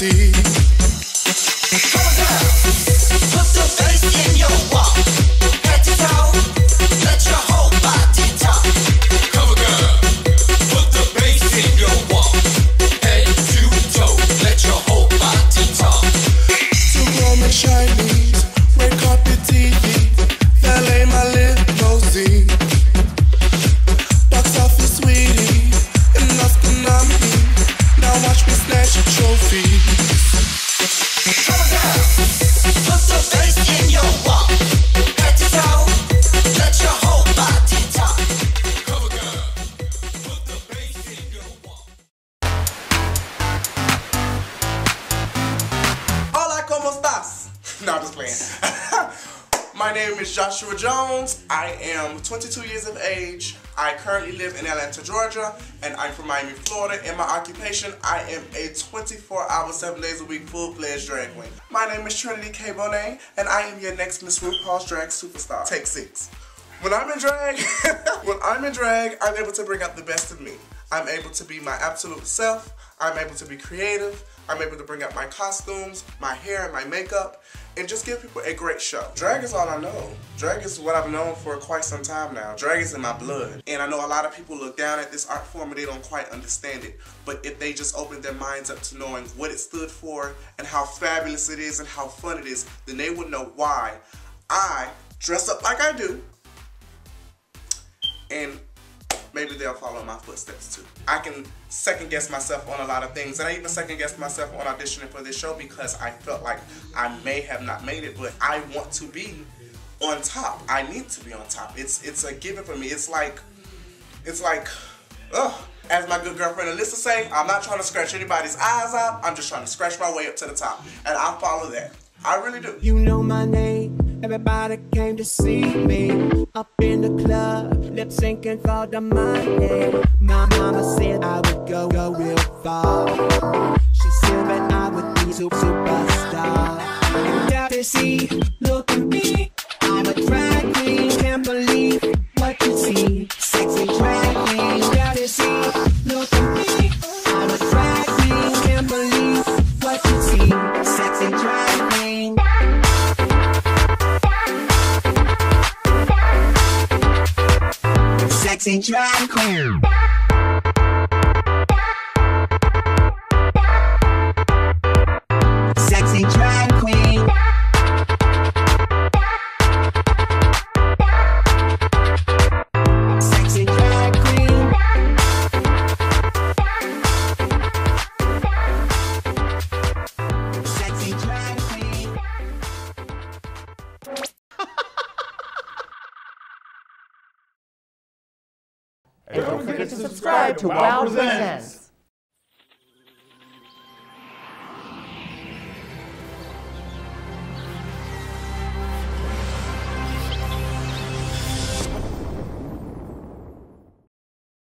see. Come on, put the bass in your walk. Head to toe, let your whole body talk. Cover girl, put the bass in your walk. Head to toe, let your whole body talk. To Roman Chinese, red carpet TV, valet my limousine. Box office sweetie, enough to numb me. Now watch me snatch a trophy. My name is Joshua Jones. I am 22 years of age. I currently live in Atlanta, Georgia, and I'm from Miami, Florida. In my occupation, I am a 24-hour, 7 days a week, full-fledged drag queen. My name is Trinity K Bonet, and I am your next Miss RuPaul's Drag Superstar. Take 6. When I'm in drag, I'm able to bring out the best of me. I'm able to be my absolute self. I'm able to be creative. I'm able to bring out my costumes, my hair, and my makeup, and just give people a great show. Drag is all I know. Drag is what I've known for quite some time now. Drag is in my blood. And I know a lot of people look down at this art form and they don't quite understand it. But if they just open their minds up to knowing what it stood for and how fabulous it is and how fun it is, then they would know why I dress up like I do. And maybe they'll follow my footsteps too. I can second guess myself on a lot of things, and I even second guessed myself on auditioning for this show because I felt like I may have not made it, but I want to be on top. I need to be on top. It's a given for me. It's like, ugh. As my good girlfriend Alyssa say, I'm not trying to scratch anybody's eyes out. I'm just trying to scratch my way up to the top, and I follow that. I really do. You know my name. Everybody came to see me up in the club, lip syncing for the money. My mama said I would go real far. She said that I would be superstar. And that is see, look at me. I'm a drag queen, can't believe what you see. Sexy drag queen, that is see, look at me. I'm a drag queen, can't believe what you see. Sexy drag queen. Sexy drag queen. Sexy drag queen. Sexy drag queen. Sexy drag queen. And don't forget to subscribe to WOW Presents.